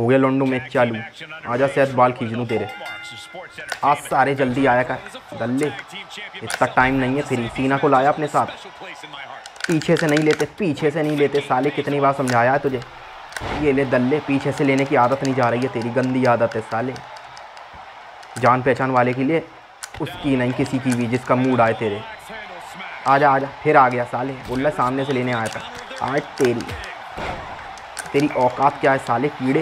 हो गया लॉन्डो मैच चालू। आजा सेथ, बाल खींच लूँ तेरे आज सारे, जल्दी आया कर गल्ले, इतना टाइम नहीं है। फिर सीना को लाया अपने साथ, पीछे से नहीं लेते, पीछे से नहीं लेते साले, कितनी बार समझाया है तुझे। ये ले दल्ले, पीछे से लेने की आदत नहीं जा रही है तेरी, गंदी आदत है साले। जान पहचान वाले के लिए, उसकी नहीं किसी की भी, जिसका मूड आए तेरे। आजा आजा, फिर आ गया साले, बोला सामने से लेने आया था। आज तेरी औकात क्या है साले कीड़े।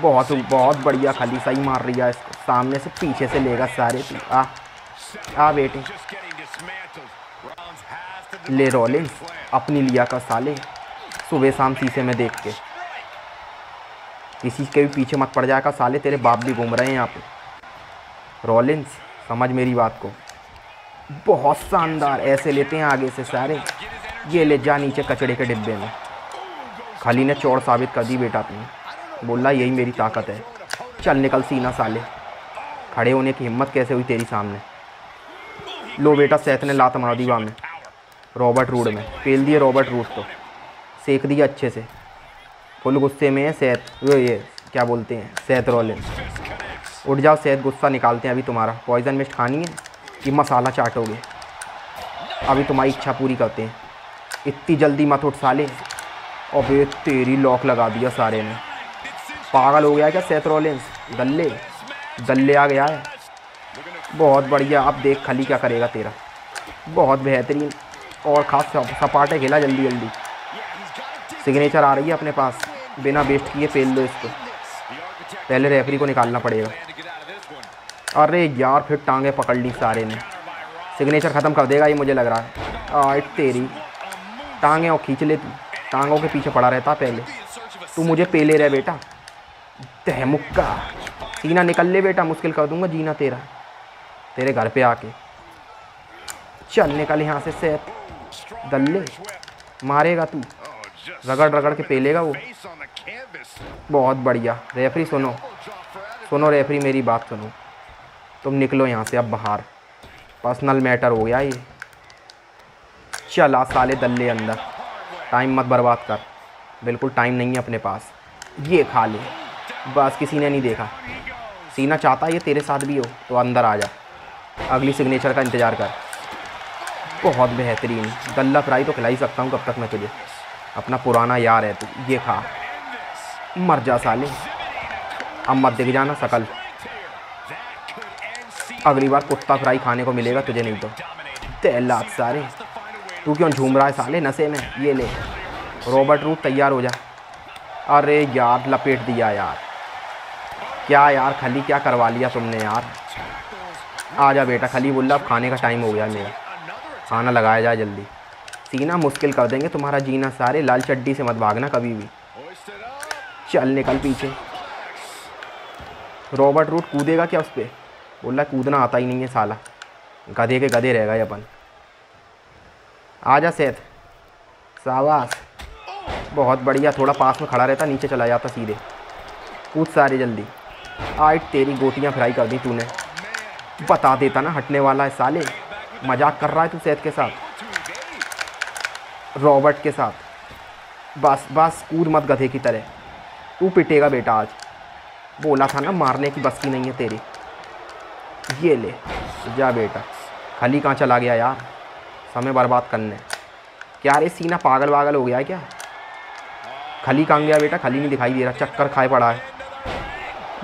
बहुत बढ़िया, खाली सही मार रही है इसको, सामने से पीछे से लेगा सारे। तू आ आ बेटे, ले रॉलिंस अपनी लिया का साले, सुबह शाम शीशे में देख के। किसी के भी पीछे मत पड़ जाएगा साले, तेरे बाप भी घूम रहे हैं यहाँ पे। रॉलिंस समझ मेरी बात को, बहुत शानदार, ऐसे लेते हैं आगे से सारे। ये ले जा नीचे कचड़े के डिब्बे में। खाली ने चोर साबित कर दी बेटा अपनी, बोला यही मेरी ताकत है, चल निकल सीना साले। खड़े होने की हिम्मत कैसे हुई तेरी सामने। लो बेटा, सेथ ने लात मार दी वहाँ में, रॉबर्ट रूड में फेल दिए। रॉबर्ट रूड तो सेक दिया अच्छे से, फुल गुस्से में है सेथ, ये क्या बोलते हैं सेथ रॉलिंस। उठ जाओ सेथ, गुस्सा निकालते हैं अभी तुम्हारा। पॉइजन मिस्ट खानी है कि मसाला चाटोगे, अभी तुम्हारी इच्छा पूरी करते हैं। इतनी जल्दी मत उठ साले। अबे तेरी लॉक लगा दिया सारे ने, पागल हो गया क्या सेथ रॉलिंस। दल्ले दल्ले आ गया है, बहुत बढ़िया। अब देख खली क्या करेगा तेरा, बहुत बेहतरीन। और खास सपाटे खेला, जल्दी जल्दी सिग्नेचर आ रही है अपने पास, बिना वेस्ट किए फेल दो इसको। पहले रेफरी को निकालना पड़ेगा। अरे यार, फिर टांगे पकड़ ली सारे ने, सिग्नेचर ख़त्म कर देगा ये मुझे लग रहा है। आए तेरी टांगे, और खींच ले तू, टांगों के पीछे पड़ा रहता पहले तू। मुझे पेले रहे बेटा, तहमुक्का सीना निकल ले बेटा, मुश्किल कर दूंगा जीना तेरा, तेरे घर पे आके। चल निकल यहाँ से सेठ, दल्ले मारेगा तू, रगड़ रगड़ के पेलेगा वो। बहुत बढ़िया रेफरी, सुनो सुनो रेफरी मेरी बात सुनो, तुम निकलो यहाँ से अब बाहर, पर्सनल मैटर हो गया ये। चला साले दल्ले अंदर, टाइम मत बर्बाद कर, बिल्कुल टाइम नहीं है अपने पास। ये खा ले, बस किसी ने नहीं देखा। सीना चाहता ये तेरे साथ भी हो तो अंदर आ जा, अगली सिग्नेचर का इंतज़ार कर। बहुत बेहतरीन, गल्ला फ्राई तो खिला ही सकता हूँ कब तक मैं तुझे, अपना पुराना यार है तू। ये खा, मर जा साले, अब मत दिख जाना शकल, अगली बार कुत्ता फ्राई खाने को मिलेगा तुझे नहीं तो। तैलाब सारे, तू क्यों झूम रहा है साले नशे में। ये ले रॉबर्ट रूट, तैयार हो जा। अरे यार लपेट दिया यार, क्या यार खली क्या करवा लिया तुमने यार। आ जा बेटा खली, बोला अब खाने का टाइम हो गया मेरा, खाना लगाया जाए जल्दी। सीना मुश्किल कर देंगे तुम्हारा जीना सारे, लाल चड्डी से मत भागना कभी भी। चल निकल पीछे। रॉबर्ट रूट कूदेगा क्या उस पर, बोला कूदना आता ही नहीं है साला, गधे के गधे रह गए अपन। आजा सेठ, सावास, बहुत बढ़िया। थोड़ा पास में खड़ा रहता, नीचे चला जाता सीधे। कूद सारे जल्दी। आज तेरी गोटियां फ्राई कर दी तूने, बता देता ना हटने वाला है साले। मजाक कर रहा है तू सेठ के साथ, रॉबर्ट के साथ। बस बस कूद मत गधे की तरह, तू पिटेगा बेटा आज, बोला था ना मारने की बस की नहीं है तेरी। ये ले जा बेटा। खली कहाँ चला गया यार, समय बर्बाद करने क्या रे। सीना पागल वागल हो गया है क्या। खली कहाँ गया बेटा, खली नहीं दिखाई दे रहा, चक्कर खाए पड़ा है।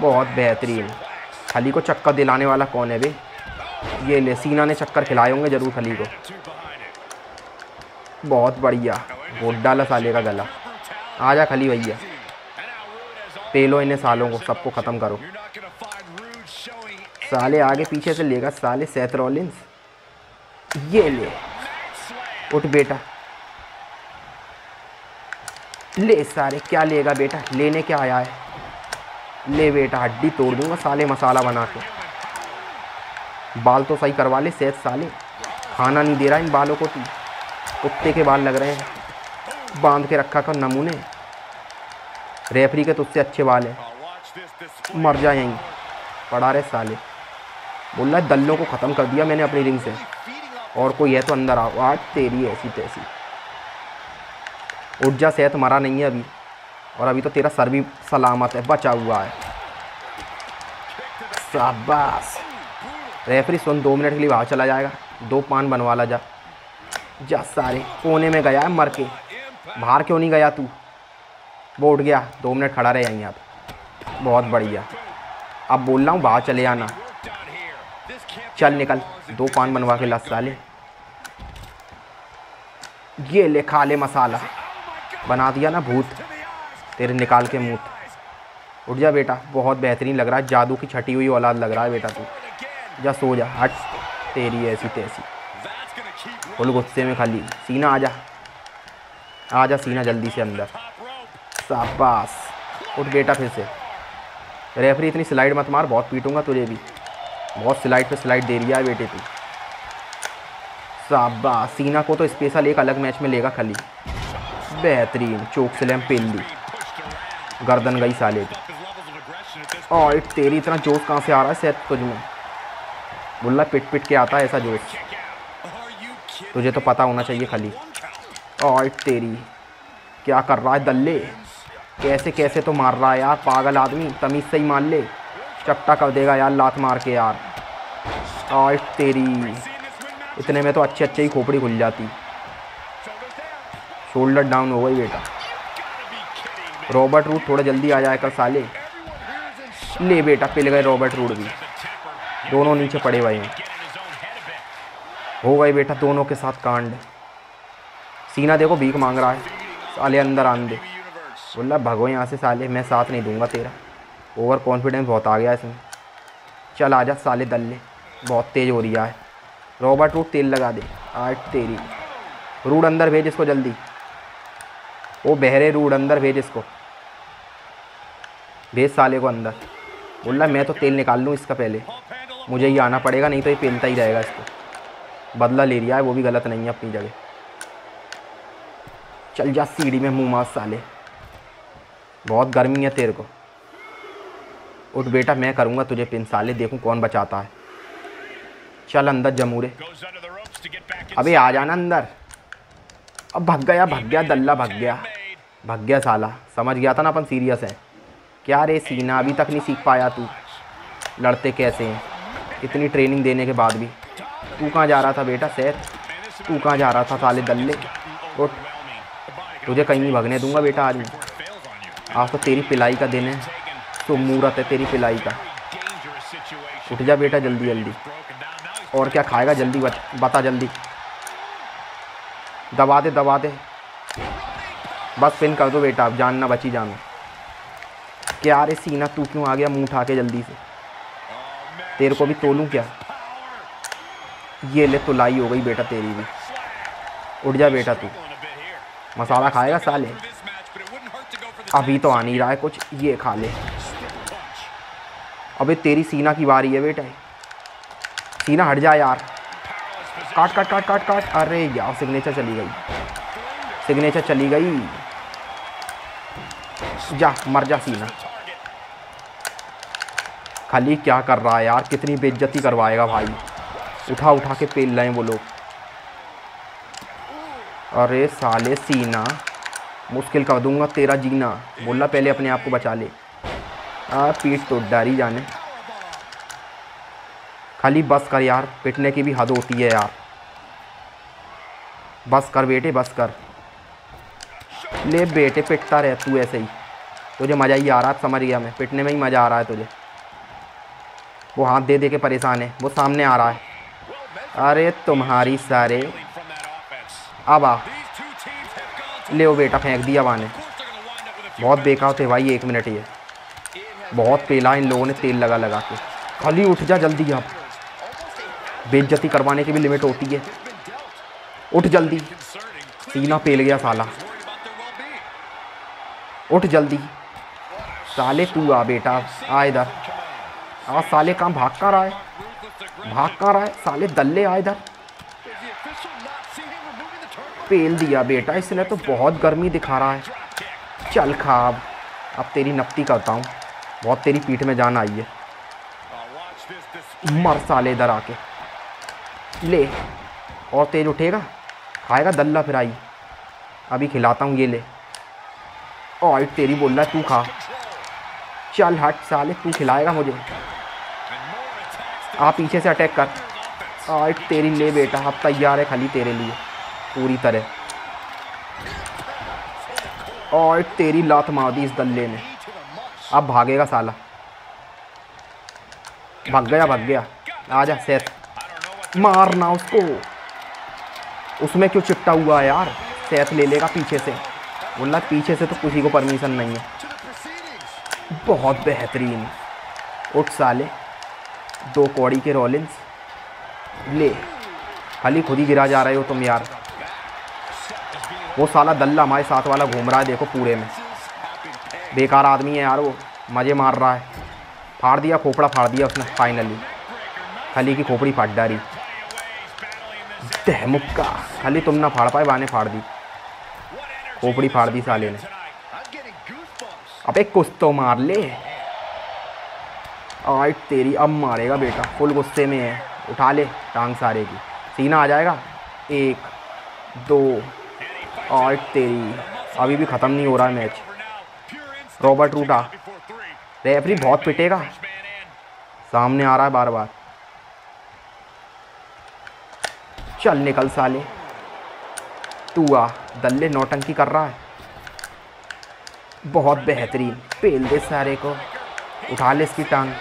बहुत बेहतरीन, खली को चक्कर दिलाने वाला कौन है बे। ये ले, सीना ने चक्कर खिलाए होंगे ज़रूर खली को। बहुत बढ़िया, घोट डाला साले का गला। आ जा खली भैया, पेलो इन्हें सालों को, सबको ख़त्म करो साले। आगे पीछे से लेगा साले सेथ रॉलिंस। ये ले, उठ बेटा, ले सारे। क्या लेगा बेटा, लेने क्या आया है। ले बेटा, हड्डी तोड़ दूंगा साले मसाला बना के। बाल तो सही करवा ले सेठ साले, खाना नहीं दे रहा इन बालों को तू, कुत्ते के बाल लग रहे हैं, बांध के रखा कर नमूने। रेफरी के तुझसे अच्छे बाल हैं, मर जा यहीं पड़ा रहे साले। बोला दल्लों को ख़त्म कर दिया मैंने अपनी रिंग से, और कोई है तो अंदर आओ। आज तेरी ऐसी तैसी। उठ जा सेठ, मरा नहीं है अभी, और अभी तो तेरा सर भी सलामत है, बचा हुआ है। शाबाश रेफरी सुन, 2 मिनट के लिए बाहर चला जाएगा, 2 पान बनवा ला जा। जा सारे कोने में गया है मर के, बाहर क्यों नहीं गया तू? वो उठ गया, 2 मिनट खड़ा रह जाएंगे आप। बहुत बढ़िया, अब बोल रहा हूँ बाहर चले आना। चल निकल, 2 पान बनवा के ला साले। ये ले खा ले मसाला, बना दिया ना भूत तेरे निकाल के मूत। उठ जा बेटा, बहुत बेहतरीन लग रहा है, जादू की छटी हुई औलाद लग रहा है बेटा तू। जा सो जा, हट तेरी ऐसी तैसी। बोल गुस्से में खाली, सीना आजा, आजा सीना जल्दी से अंदर। शाबाश, उठ बेटा फिर से। रेफरी इतनी स्लाइड मत मार, बहुत पीटूंगा तुझे भी, बहुत स्लाइड पे स्लाइड दे रही है बेटे तू। शाबाश, सीना को तो स्पेशल एक अलग मैच में लेगा खली। बेहतरीन चोक स्लैम पेल ली, गर्दन गई साले की। और तेरी इतना जोश कहाँ से आ रहा है सेहत तुझ में? बुल्ला पिट पिट के आता है ऐसा जोश, तुझे तो पता होना चाहिए खली। और तेरी क्या कर रहा है दल्ले, कैसे कैसे तो मार रहा है यार, पागल आदमी, तमीज़ से ही मार ले, चपटा कर देगा यार लात मार के यार। और तेरी इतने में तो अच्छे अच्छे ही खोपड़ी खुल जाती। शोल्डर डाउन हो गई बेटा। रॉबर्ट रूड थोड़ा जल्दी आ जाए कर साले। ले बेटा, पिल गए रॉबर्ट रूड भी, दोनों नीचे पड़े भाई। हो गए बेटा दोनों के साथ कांड। सीना देखो भीख मांग रहा है साले, अंदर आन दे। बोला भगो यहाँ से साले, मैं साथ नहीं दूंगा तेरा। ओवर कॉन्फिडेंस बहुत आ गया इसमें। चल आजा साले दल्ले, बहुत तेज़ हो रहा है। रॉबर्ट रूड तेल लगा दे। आठ तेरी रूड, अंदर भेज इसको जल्दी। ओ बहरे रूड, अंदर भेज इसको, भेज साले को अंदर। बोला मैं तो तेल निकाल लूँ इसका पहले, मुझे ही आना पड़ेगा, नहीं तो ये पेलता ही रहेगा। इसको बदला ले रहा है, वो भी गलत नहीं है अपनी जगह। चल जा सीढ़ी में मुँह मार साले, बहुत गर्मी है तेरे को। उठ बेटा, मैं करूँगा तुझे पिन साले, देखूँ कौन बचाता है। चल अंदर जमूरे, अबे आ जाना अंदर। अब भग गया दल्ला, भग गया साला। समझ गया था ना अपन सीरियस है क्या रे सीना? अभी तक नहीं सीख पाया तू लड़ते कैसे हैं, इतनी ट्रेनिंग देने के बाद भी। तू कहाँ जा रहा था बेटा सेहत, तू कहाँ जा रहा था साले दल्ले? उठ, तुझे कहीं नहीं भगने दूंगा बेटा आज। आज तो तेरी पिलाई का दिन है, तो मुहूर्त है तेरी पिलाई का। उठ जा बेटा जल्दी जल्दी, और क्या खाएगा जल्दी बता जल्दी। दबा दे, बस पिन कर दो बेटा, अब जान ना बची जानो। क्या रे सीना तू क्यों आ गया मुँह उठा के जल्दी से? तेरे को भी तोलूँ क्या? ये ले तुलाई हो गई बेटा तेरी भी। उठ जा बेटा तू, मसाला खाएगा साले? अभी तो आ नहीं रहा है कुछ, ये खा ले। अबे तेरी सीना की बारी है बेटा, सीना हट जा यार। काट। अरे यार सिग्नेचर चली गई, सिग्नेचर चली गई। जा मर जा सीना। खाली क्या कर रहा है यार, कितनी बेइज्जती करवाएगा भाई, उठा के पेल रहे हैं वो लोग। अरे साले सीना, मुश्किल कर दूंगा तेरा जीना। बोला पहले अपने आप को बचा ले। पीठ तो डारी जाने खाली। बस कर यार, पिटने की भी हद होती है यार। बस कर बेटे, बस कर। ले बेटे पिटता रह तू ऐसे ही, तुझे मज़ा ही आ रहा है। समझ गया मैं, पिटने में ही मज़ा आ रहा है तुझे। वो हाथ दे दे के परेशान है, वो सामने आ रहा है। अरे तुम्हारी सारे, अब आ ले। वो बेटा फेंक दिया वाने, बहुत बेकार थे भाई। 1 मिनट, ये बहुत पेला इन लोगों ने तेल लगा के। खाली उठ जा जल्दी, आप बेइज्जती करवाने की भी लिमिट होती है। उठ जल्दी, सीना पेल गया साला। उठ जल्दी साले, तू आ बेटा, आ इधर आ साले। काम भाग कर रहा है साले दल्ले, आ इधर। पेल दिया बेटा इसने तो, बहुत गर्मी दिखा रहा है। चल खा, अब तेरी नपती करता हूँ, बहुत तेरी पीठ में जान आई है। मर साले इधर आके, ले। और तेज उठेगा, खाएगा दल्ला फिर आई। अभी खिलाता हूँ, ये ले। और तेरी बोल रहा तू खा, चल हट साले, तू खिलाएगा मुझे। आप पीछे से अटैक कर, और तेरी ले बेटा, अब तैयार है खाली तेरे लिए पूरी तरह। और तेरी लात मार दी इस दल्ले ने, अब भागेगा साला। भाग गया भाग गया, आजा सेथ, मारना उसको। उसमें क्यों चिपटा हुआ है यार, सेथ ले लेगा पीछे से। बोला पीछे से तो किसी को परमिशन नहीं है। बहुत बेहतरीन, उठ साले, दो कौड़ी के रॉलिंस ले। खाली खुद ही गिरा जा रहे हो तुम यार। वो साला दल्ला हमारे साथ वाला घूम रहा है, देखो पूरे में बेकार आदमी है यार, वो मज़े मार रहा है। फाड़ दिया, खोपड़ा फाड़ दिया उसने, फाइनली खाली की खोपड़ी फाड़ डाली। दहमुक्का, खाली तुम ना फाड़ पाए, बाने फाड़ दी, खोपड़ी फाड़ दी साले ने। अब एक कुछ तो मार ले। आइट तेरी, अब मारेगा बेटा, फुल गुस्से में है, उठा ले टांग सारे की, सीना आ जाएगा। एक दो, आइट तेरी, अभी भी ख़त्म नहीं हो रहा है मैच। रॉबर्ट रूटा, रेफरी बहुत पिटेगा, सामने आ रहा है बार बार। चल निकल साले, तू आ, दल्ले नौटंकी कर रहा है, बहुत बेहतरीन, पेल दे सारे को, उठा ले इसकी टांग,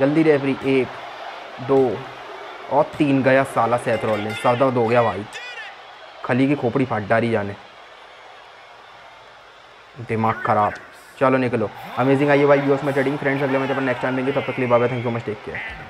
जल्दी रेफरी। एक दो और तीन, गया साला सेथ रॉलिंस, सर दर्द हो गया भाई, खली की खोपड़ी फाट डाली जाने, दिमाग ख़राब। चलो निकलो। अमेजिंग आइए भाई व्यूअर्स, मैं चढ़ी फ्रेंड्स, अगले मैच अपन नेक्स्ट टाइम देंगे, तब तक के लिए bye bye, thank you much, take care.